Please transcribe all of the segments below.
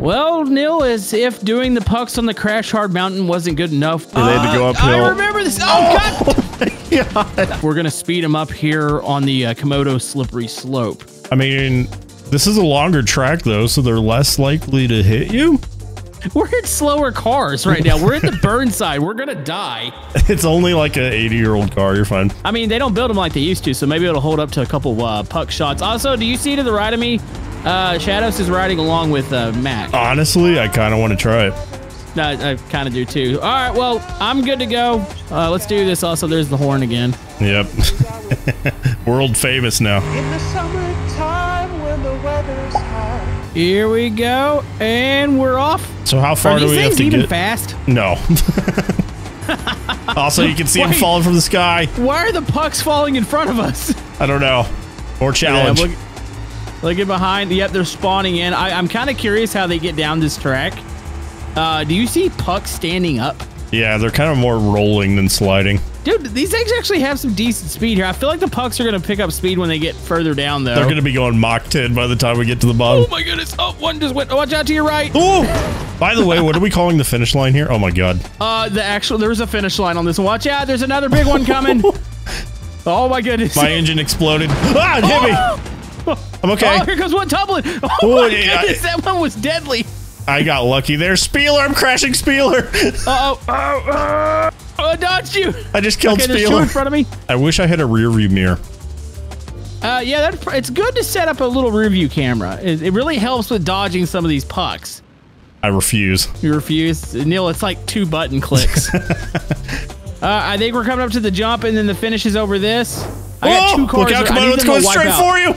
Well, NEIL, as if doing the pucks on the crash hard mountain wasn't good enough. They had to go uphill. I remember this. Oh God. We're going to speed him up here on the Komodo slippery slope. I mean, this is a longer track, though, so they're less likely to hit you. We're in slower cars right now. We're at the burn side. We're going to die. It's only like an 80-year-old car. You're fine. I mean, they don't build them like they used to, so maybe it'll hold up to a couple puck shots. Also, do you see to the right of me? Shadows is riding along with Mac. Honestly, I kind of want to try it. I kind of do too. All right, well, I'm good to go. Let's do this. Also, there's the horn again. Yep. World famous now. In the summertime when the weather's high. Here we go, and we're off. So how far do we have to get? Fast? No. Also, you can see him falling from the sky. Why are the pucks falling in front of us? I don't know. More challenge. Yeah, look behind. Yep, they're spawning in. I'm kind of curious how they get down this track. Do you see pucks standing up? Yeah, they're kind of more rolling than sliding. Dude, these eggs actually have some decent speed here. I feel like the pucks are going to pick up speed when they get further down, though. They're going to be going Mach 10 by the time we get to the bottom. Oh, my goodness. Oh, one just went. Oh, watch out to your right. Oh, by the way, what are we calling the finish line here? Oh, my God. There's a finish line on this one. Watch out. There's another big one coming. Oh, my goodness. My engine exploded. Ah, it hit me. I'm okay. Oh, here goes one tumbling. Oh my goodness, that one was deadly. I got lucky there. Spieler, I'm crashing Spieler. Uh-oh. Oh, I dodged you. I just killed Spieler. There's two in front of me. I wish I had a rear view mirror. Yeah, it's good to set up a little rear view camera. It really helps with dodging some of these pucks. I refuse. You refuse? NEIL, it's like 2 button clicks. I think we're coming up to the jump, and then the finish is over this. I got 2 cars. Look out, Komodo, it's going straight for you.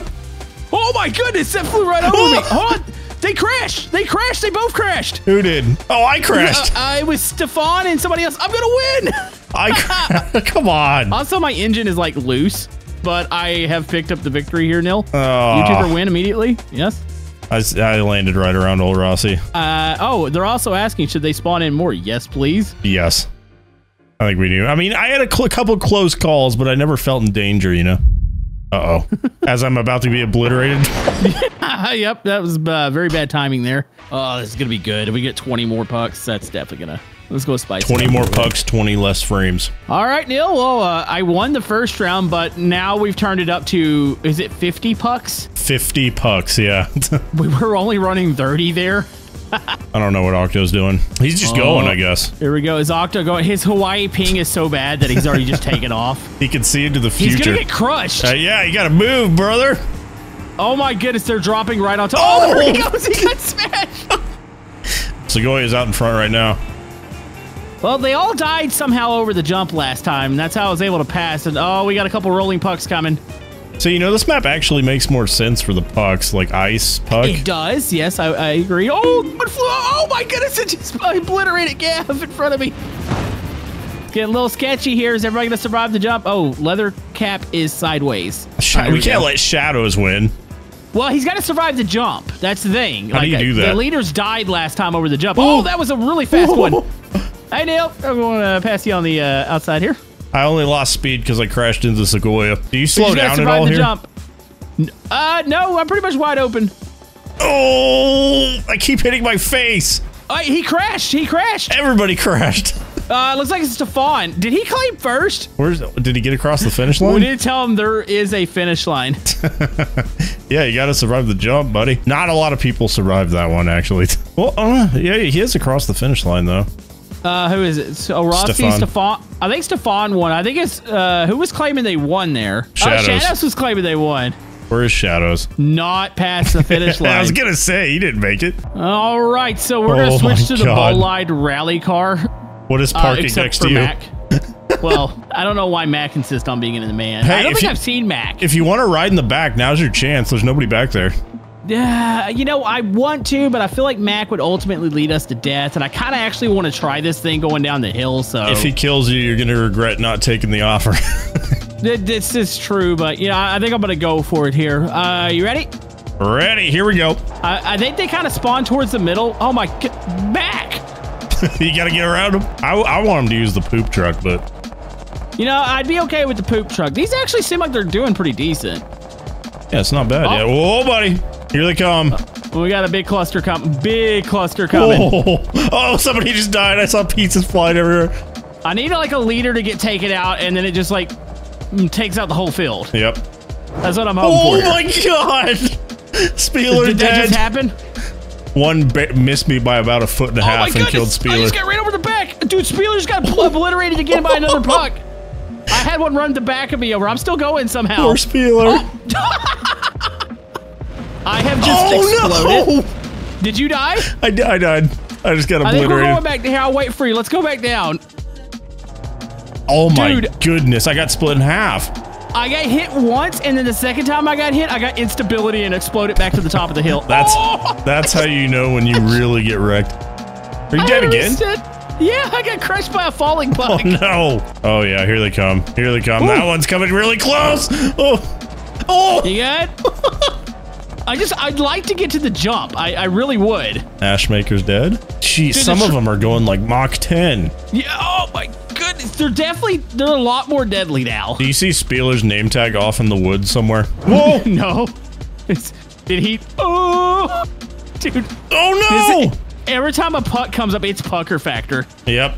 Oh my goodness, that flew right over me. Hold on. They crashed. They crashed. They both crashed. Who did? Oh, I crashed. It was Stefan and somebody else. I'm going to win. Come on. Also, my engine is like loose, but I have picked up the victory here, NEIL. You took her win immediately. Yes. I landed right around Old Rossi. They're also asking, should they spawn in more? Yes, please. Yes. I think we do. I mean, I had a couple close calls, but I never felt in danger, you know? Uh-oh. As I'm about to be obliterated. Yep, that was very bad timing there. Oh, this is going to be good. If we get 20 more pucks, that's definitely going to... Let's go spice. 20 more pucks, 20 less frames. All right, NEIL. Well, I won the first round, but now we've turned it up to... Is it 50 pucks? 50 pucks, yeah. We were only running 30 there. I don't know what Octo's doing. He's just going, I guess. Here we go. Is Octo going? His Hawaii ping is so bad that he's already just taken off. He can see into the future. He's going to get crushed. Yeah, you got to move, brother. Oh, my goodness. They're dropping right on top. Oh, there he goes. He got smashed. Segoya's out in front right now. Well, they all died somehow over the jump last time. That's how I was able to pass. And oh, we got a couple rolling pucks coming. So, you know, this map actually makes more sense for the pucks, like ice puck. It does. Yes, I agree. Oh, one flew. Oh, my goodness. It just obliterated Gav in front of me. Getting a little sketchy here. Is everybody going to survive the jump? Oh, Leather Cap is sideways. We can't let Shadows win. Well, he's got to survive the jump. That's the thing. How do you do that? The leaders died last time over the jump. Oh, that was a really fast one. Hey, NEIL. I'm going to pass you on the outside here. I only lost speed because I crashed into Segoya. Do you slow down at all here? Jump. No, I'm pretty much wide open. Oh, I keep hitting my face. He crashed. He crashed. Everybody crashed. Looks like it's Stefan. Did he claim first? Did he get across the finish line? We didn't tell him there is a finish line. Yeah, you got to survive the jump, buddy. Not a lot of people survived that one, actually. Well, yeah, he is across the finish line, though. Who is it? So Rossi, Stefan. I think Stefan won. I think it's who was claiming they won there? Shadows. Shadows was claiming they won. Where is Shadows? Not past the finish line. I was gonna say he didn't make it. All right, so we're gonna switch to the Bolide rally car. What is parking next to you? Mac. Well, I don't know why Mac insists on being in the man. Hey, I don't think I've seen Mac. If you want to ride in the back, now's your chance. There's nobody back there. Yeah, you know, I want to, but I feel like Mac would ultimately lead us to death, and I kind of actually want to try this thing going down the hill, so... If he kills you, you're going to regret not taking the offer. This is true, but, you know, I think I'm going to go for it here. You ready? Ready. Here we go. I think they kind of spawn towards the middle. Oh, my... Mac! You got to get around him. I want him to use the poop truck, but... You know, I'd be okay with the poop truck. These actually seem like they're doing pretty decent. Yeah, it's not bad. Oh, buddy. Here they come. But we got a big cluster coming. Big cluster coming. Oh, somebody just died. I saw pizzas flying everywhere. I need like a leader to get taken out, and then it just like takes out the whole field. Yep. That's what I'm hoping for. Oh my god! Spieler did that just happen? One missed me by about a foot and a half and killed Spieler. I just got ran over the back! Dude, Spieler just got obliterated again by another puck. I had one run the back of me over. I'm still going somehow. Poor Spieler. Oh. I have just exploded. No. Did you die? I died. I just got obliterated. I think we're going back to here. I'll wait for you. Let's go back down. Oh my goodness, I got split in half. I got hit once, and then the second time I got hit, I got instability and exploded back to the top of the hill. That's how you know when you really get wrecked. Are you dead again? Yeah, I got crushed by a falling puck. Oh no. Oh yeah, here they come. Here they come. Ooh. That one's coming really close. Oh. Oh. You got it? I'd like to get to the jump. I really would. Ashmaker's dead? Jeez, some of them are going like Mach 10. Yeah, oh my god. They're a lot more deadly now. Do you see Spieler's name tag off in the woods somewhere? Whoa! No. Oh! Dude. Oh no! Every time a puck comes up, it's pucker factor. Yep.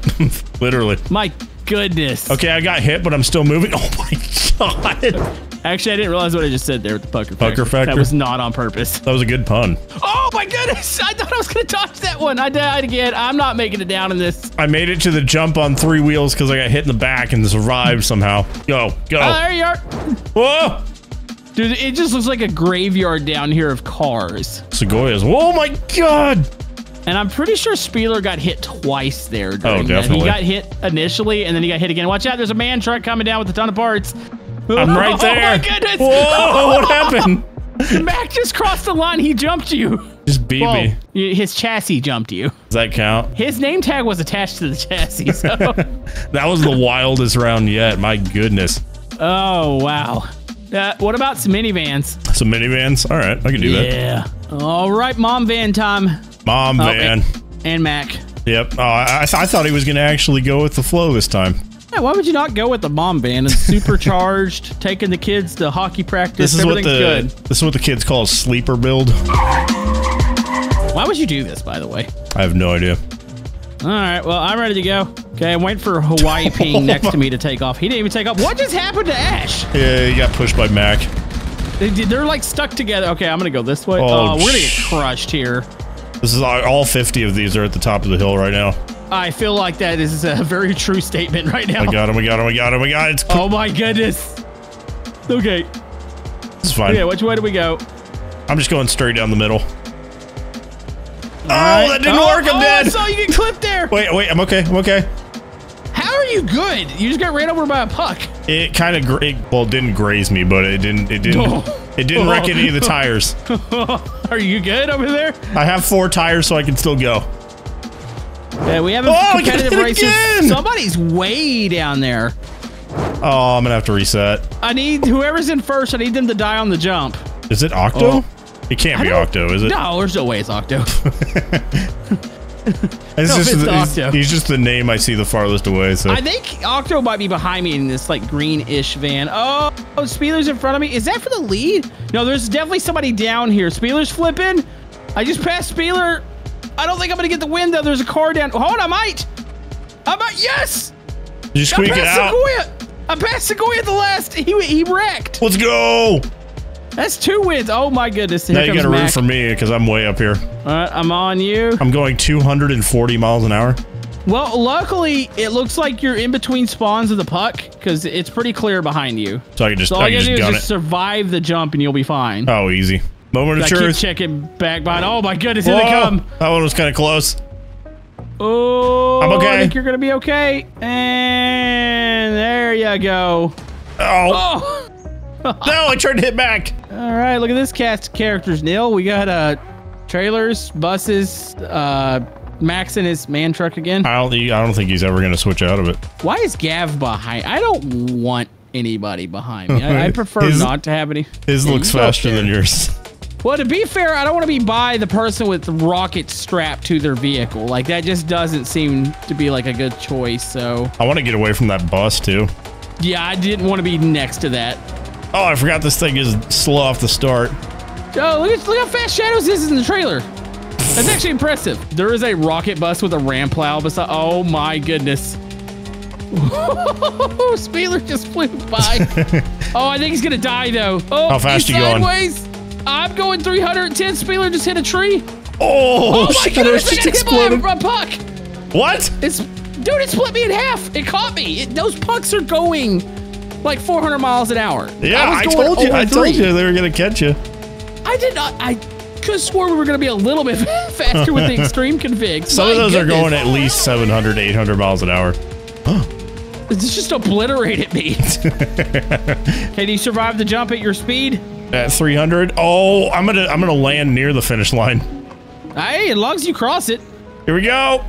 Literally. My goodness. Okay, I got hit, but I'm still moving. Oh my god. Actually, I didn't realize what I just said there with the pucker factor. Pucker factor? That was not on purpose. That was a good pun. Oh my goodness! I thought I was going to dodge that one. I died again. I'm not making it down in this. I made it to the jump on three wheels because I got hit in the back and survived somehow. Go, go. Oh, there you are. Whoa! Dude, it just looks like a graveyard down here of cars. Segoyas. Oh my god! And I'm pretty sure Spieler got hit twice there. Oh, definitely. He got hit initially, and then he got hit again. Watch out, there's a man truck coming down with a ton of parts. I'm right there. Oh my goodness. Whoa, what happened? Mac just crossed the line. He jumped you. Just beat me. His chassis jumped you. Does that count? His name tag was attached to the chassis. So. That was the wildest round yet. My goodness. Oh, wow. What about some minivans? Some minivans? All right. I can do that. Yeah. All right. Mom van time. Mom van. And Mac. Yep. Oh, I thought he was going to actually go with the flow this time. Why would you not go with the mom van? It's supercharged, taking the kids to hockey practice. This is what the kids call a sleeper build. Why would you do this, by the way? I have no idea. All right, well, I'm ready to go. Okay, I'm waiting for Hawaii Ping next to me to take off. He didn't even take off. What just happened to Ash? Yeah, he got pushed by Mac. They're like stuck together. Okay, I'm going to go this way. Oh, we're going to get crushed here. This is all 50 of these are at the top of the hill right now. I feel like that is a very true statement right now. I got him, I got him, I got him, I got him. Oh my goodness. Okay. It's fine. Yeah, okay, which way do we go? I'm just going straight down the middle. All right. That didn't work. I'm dead. I saw you get clipped there. Wait, I'm okay, I'm okay. How are you good? You just got ran over by a puck. It kind of, didn't graze me, but it didn't wreck any of the tires. Are you good over there? I have 4 tires, so I can still go. Yeah, we have a competitive race. Somebody's way down there. Oh, I'm gonna have to reset. I need whoever's in first. I need them to die on the jump. Is it Octo? It can't be Octo, is it? No, there's no way it's Octo. He's just the name I see the farthest away. So I think Octo might be behind me in this like greenish van. Oh, Spieler's in front of me. Is that for the lead? No, there's definitely somebody down here. Spieler's flipping. I just passed Spieler. I don't think I'm gonna get the win though. There's a car down. Hold on, I might. Yes. Did you squeak it out? I passed Segoya at the last. He wrecked. Let's go. That's 2 wins. Oh my goodness. Now you gotta root for me because I'm way up here. All right, I'm on you. I'm going 240 miles an hour. Well, luckily it looks like you're in between spawns of the puck because it's pretty clear behind you. So I can just. So all I gotta do is just survive the jump and you'll be fine. Oh, easy. Moment of truth. I keep checking back behind. Oh my goodness, here they come. That one was kind of close. Oh, I'm okay. I think you're gonna be okay. And there you go. Oh. No, I tried to hit back. All right, look at this cast of characters, Neil. We got trailers, buses, Max and his man truck again. I don't think he's ever gonna switch out of it. Why is Gav behind? I don't want anybody behind me. I prefer not to have any. His looks faster than yours. Well, to be fair, I don't want to be by the person with rockets strapped to their vehicle. Like, that just doesn't seem to be, like, a good choice, so... I want to get away from that bus, too. Yeah, I didn't want to be next to that. Oh, I forgot this thing is slow off the start. Oh, look how fast Shadows is in the trailer. That's actually impressive. There is a rocket bus with a ram plow beside. Oh my goodness. Whoa, Spieler just flew by. Oh, I think he's gonna die though. Oh, how fast are you going? I'm going 310. Spieler just hit a tree. Oh, oh my goodness! I got hit by a puck. What? Dude, it split me in half. It caught me. Those pucks are going like 400 miles an hour. Yeah, I told you. I told you they were gonna catch you. I did not. I could have sworn we were gonna be a little bit faster with the extreme config. Some of those are going at least 700, 800 miles an hour. This just obliterated me. Can you survive the jump at your speed? At 300. Oh, I'm gonna land near the finish line. Hey, as long as you cross it. Here we go.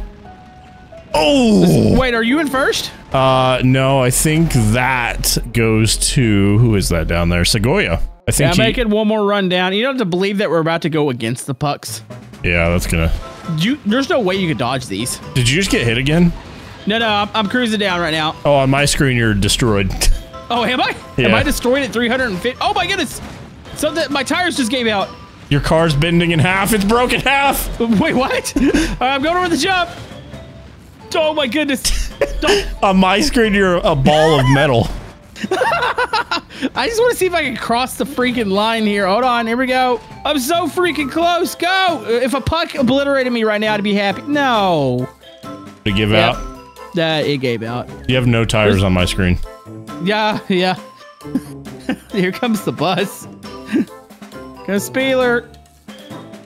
Oh. Wait, are you in first? No, I think that goes to who is that down there? Segoya. I think. Yeah, making one more run down. You don't have to believe that we're about to go against the pucks. Yeah, that's gonna. There's no way you could dodge these. Did you just get hit again? No, I'm cruising down right now. Oh, on my screen, you're destroyed. Oh, am I? Yeah. Am I destroyed at 350? Oh my goodness! Something, my tires just gave out. Your car's bending in half. It's broke in half. Wait, what? I'm going over the jump. Oh my goodness! On my screen, you're a ball of metal. I just want to see if I can cross the freaking line here. Hold on, here we go. I'm so freaking close. Go! If a puck obliterated me right now, I'd be happy. No. To give out. It gave out. You have no tires on my screen. Yeah. Here comes the bus. Go, Spieler.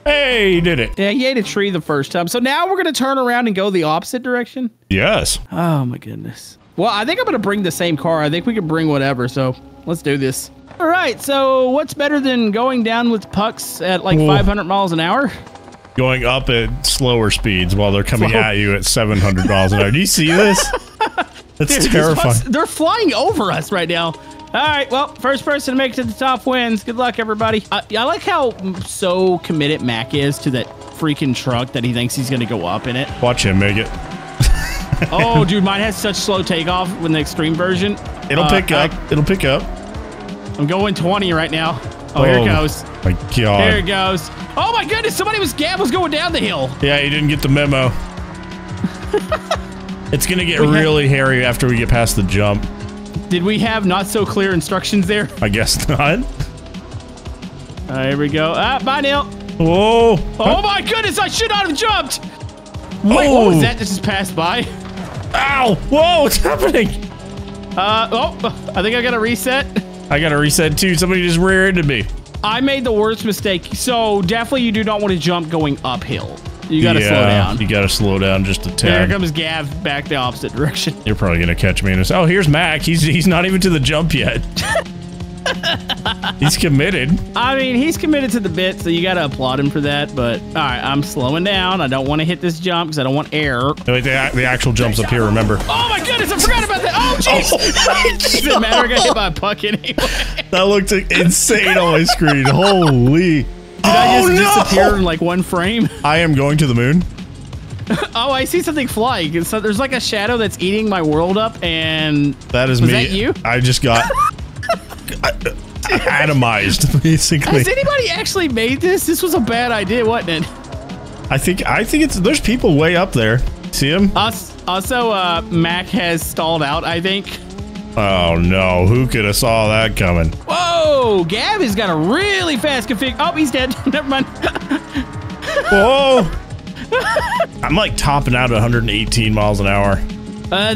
Hey, you did it. Yeah, he ate a tree the first time. So now we're going to turn around and go the opposite direction? Yes. Oh, my goodness. Well, I think I'm going to bring the same car. I think we can bring whatever. So let's do this. All right. So what's better than going down with pucks at like 500 miles an hour? Going up at slower speeds while they're coming at you at 700 miles an hour. Do you see this? That's terrifying. They're flying over us right now. All right, well, first person to make it to the top wins. Good luck, everybody. I like how so committed Mac is to that freaking truck that he thinks he's going to go up in it. Watch him make it. Oh, dude, mine has such slow takeoff with the extreme version. It'll pick up. It'll pick up. I'm going 20 right now. Oh, here it goes. My God. Here it goes. Oh, my goodness. Gab was going down the hill. Yeah, you didn't get the memo. It's going to get really hairy after we get past the jump. Did we have not so clear instructions there? I guess not. Here we go. Bye, Neil. Whoa. Oh, my goodness. I should not have jumped. Wait, what was that? This just passed by. Ow. Whoa, what's happening? I think I got to reset. I got to reset, too. Somebody just rear-ended me. I made the worst mistake. So definitely you do not want to jump going uphill. You got to slow down. You got to slow down just a tad. Here comes Gav back the opposite direction. You're probably going to catch me in this. Oh, here's Mac. He's not even to the jump yet. He's committed. I mean, he's committed to the bit, so you got to applaud him for that. But, all right, I'm slowing down. I don't want to hit this jump because I don't want air. Wait, the actual jump's up here, remember. Oh, my goodness. I forgot about that. Oh, jeez. Oh, doesn't matter. I got hit by a puck anyway. That looked insane on my screen. Holy. Did I just disappear in like one frame? I am going to the moon. Oh, I see something flying. So there's like a shadow that's eating my world up, and that is me. Was that you? I just got... atomized, basically. Has anybody actually made this? This was a bad idea, wasn't it? I think it's. There's people way up there. See him? Also, Mac has stalled out, I think. Oh no! Who could have saw that coming? Whoa! Gabby's got a really fast config. Oh, he's dead. Never mind. Whoa! I'm like topping out at 118 miles an hour.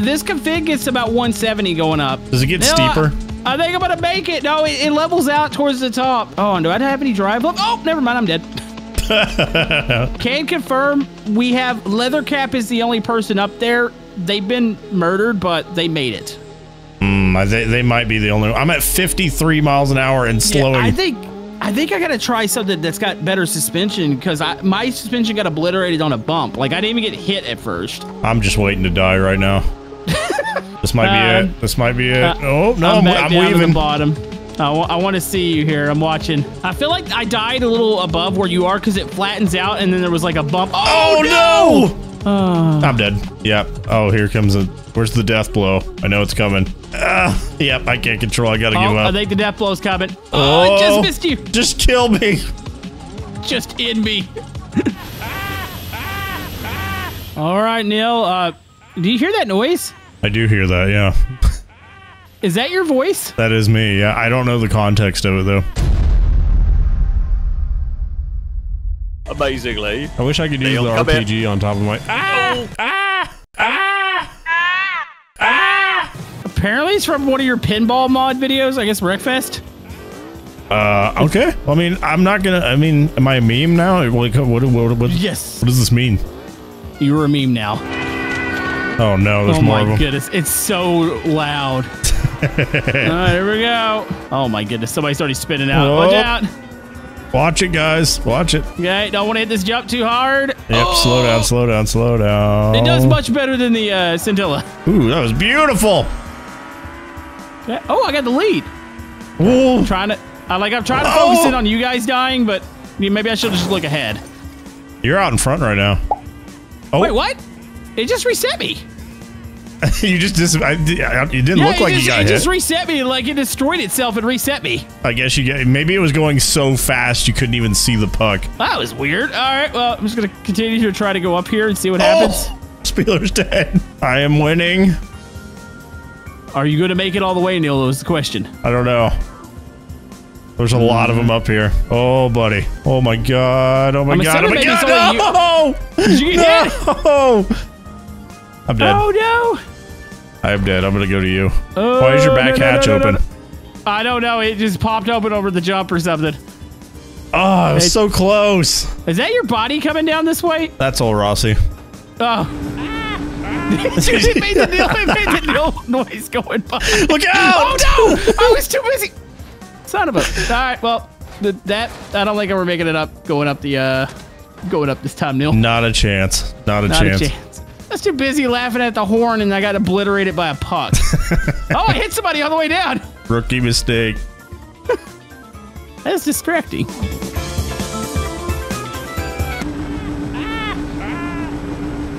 This config gets about 170 going up. Does it get steeper? I think I'm gonna make it. No, it levels out towards the top. Oh, do I have any drive left? Oh, never mind. I'm dead. Can confirm we have Leathercap is the only person up there. They've been murdered, but they made it. They might be the only one. I'm at 53 miles an hour and slowing. Yeah, I think I gotta try something that's got better suspension because my suspension got obliterated on a bump. Like I didn't even get hit at first. I'm just waiting to die right now. This might be it. This might be it. Oh, no, I'm down leaving. To the bottom. I want to see you here. I'm watching. I feel like I died a little above where you are because it flattens out and then there was like a bump. Oh no! I'm dead. Yep. Oh, here comes where's the death blow? I know it's coming. Yep, I can't control. I got to give up. I think the death blow's coming. Oh, I just missed you. Just kill me. just in me. All right, Neil. Do you hear that noise? I do hear that, yeah. Is that your voice? That is me, yeah. I don't know the context of it, though. Amazingly. I wish I could use the RPG on top of my... Apparently it's from one of your pinball mod videos, I guess, Wreckfest. Okay. I mean, I'm not gonna... I mean, am I a meme now? What yes. What does this mean? You're a meme now. Oh, no. There's more of them. Oh, my goodness. It's so loud. All right, here we go. Oh, my goodness. Somebody's already spinning out. Whoa. Watch out. Watch it, guys. Watch it. Okay, don't want to hit this jump too hard. Yep, oh. Slow down, slow down, slow down. It does much better than the Scintilla. Ooh, that was beautiful. Okay. Oh, I got the lead. Ooh. I'm trying to focus in on you guys dying, but maybe I should just look ahead. You're out in front right now. Oh. Wait, what? It just reset me. You didn't look like you got hit. It just reset me, like it destroyed itself and reset me. I guess maybe it was going so fast you couldn't even see the puck. That was weird. All right, well, I'm just gonna continue to try to go up here and see what happens. Spieler's dead. I am winning. Are you gonna make it all the way, Neil? Was the question. I don't know. There's a lot of them up here. Oh, buddy. Oh my God. Oh my God. Oh my God. No! Did you get hit? No! I'm dead. Oh no! I'm dead. I'm gonna go to you. Oh, why is your back hatch open? I don't know. It just popped open over the jump or something. Oh, it was so close. Is that your body coming down this way? That's old Rossi. Oh. It made the Neil noise going by. Look out! Oh no! I was too busy. Son of a... All right, well, I don't think we're making it up, going up this time, Neil. Not a chance. Not a chance. I was too busy laughing at the horn, and I got obliterated by a puck. Oh, I hit somebody on the way down. Rookie mistake. That's distracting.